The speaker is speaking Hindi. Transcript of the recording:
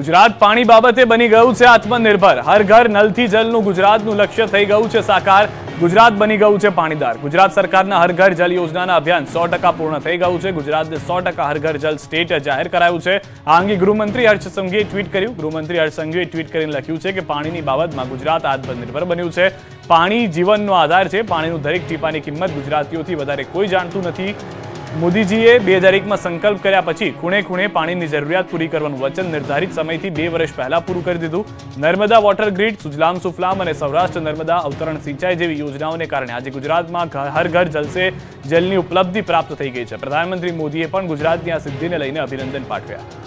गुजरात पाणी बाबते बनी गयु छे आत्मनिर्भर। हर घर नल थी जलनु गुजरातनु लक्ष्य थई गयु छे साकार। गुजरात बनी गयु छे पाणीदार। गुजरात सरकारना हर घर जल योजनाना अभियान 100% पूर्ण थई गयु छे। गुजरातने 100% हर घर जल स्टेट जाहिर करायु छे। आ अंगे गृहमंत्री हर्ष संघवीए ट्वीट कर्यु। गृहमंत्री हर्ष संघवीए ट्वीट करीने लख्यु छे के पाणीनी बाबतमां गुजरात आत्मनिर्भर बन्यु छे। पाणी जीवननो आधार छे। पाणीनु दरेक टीपानी किंमत गुजरातीओथी वधारे कोई जाणतुं नथी। मोदीजीए 2001 में संकल्प कर्या पछी खूणे खूणे पाणीनी जरूरियात पूरी करवानुं वचन निर्धारित समयथी 2 वर्ष पहला पूरुं करी दीधुं। नर्मदा वॉटर ग्रीड, सुजलाम सुफलाम और सौराष्ट्र नर्मदा अवतरण सिंचाई जेवी योजनाओने कारणे आज गुजरात में हर घर जल से जलनी उपलब्धि प्राप्त थई गई है। प्रधानमंत्री मोदीए पण गुजरातनी आ सिद्धिने लईने अभिनंदन पाठव्या।